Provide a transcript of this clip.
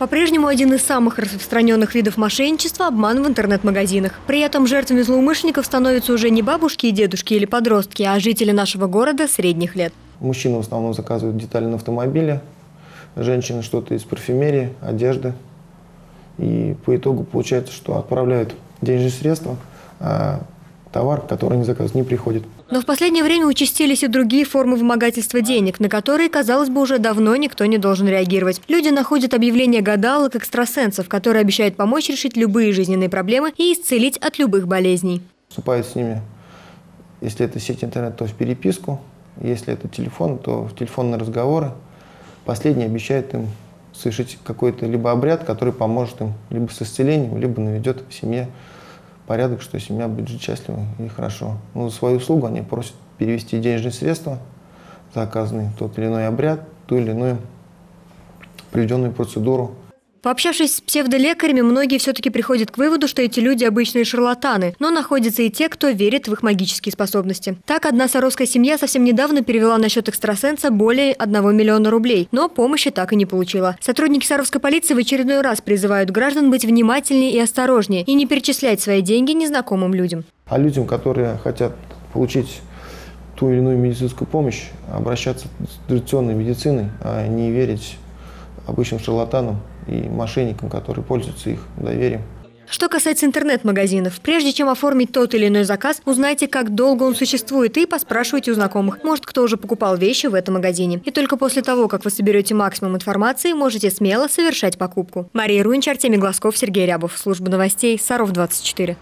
По-прежнему один из самых распространенных видов мошенничества – обман в интернет-магазинах. При этом жертвами злоумышленников становятся уже не бабушки и дедушки или подростки, а жители нашего города средних лет. Мужчины в основном заказывают детали на автомобиле, женщины что-то из парфюмерии, одежды. И по итогу получается, что отправляют денежные средства, а товар, который они заказывают, не приходит. Но в последнее время участились и другие формы вымогательства денег, на которые, казалось бы, уже давно никто не должен реагировать. Люди находят объявления гадалок, экстрасенсов, которые обещают помочь решить любые жизненные проблемы и исцелить от любых болезней. Вступают с ними, если это сеть интернет, то в переписку, если это телефон, то в телефонные разговоры. Последний обещает им совершить какой-то либо обряд, который поможет им либо с исцелением, либо наведет в семье порядок, что семья будет жить счастливой и хорошо. Но за свою услугу они просят перевести денежные средства, заказанные тот или иной обряд, ту или иную приведенную процедуру. Пообщавшись с псевдолекарями, многие все-таки приходят к выводу, что эти люди обычные шарлатаны, но находятся и те, кто верит в их магические способности. Так, одна саровская семья совсем недавно перевела на счет экстрасенса более 1 миллиона рублей, но помощи так и не получила. Сотрудники саровской полиции в очередной раз призывают граждан быть внимательнее и осторожнее и не перечислять свои деньги незнакомым людям. А людям, которые хотят получить ту или иную медицинскую помощь, обращаться с традиционной медициной, а не верить обычным шарлатанам и мошенникам, которые пользуются их доверием. Что касается интернет-магазинов, прежде чем оформить тот или иной заказ, узнайте, как долго он существует, и поспрашивайте у знакомых, может, кто уже покупал вещи в этом магазине. И только после того, как вы соберете максимум информации, можете смело совершать покупку. Мария Рунич, Артемий Глазков, Сергей Рябов. Служба новостей, Саров, 24.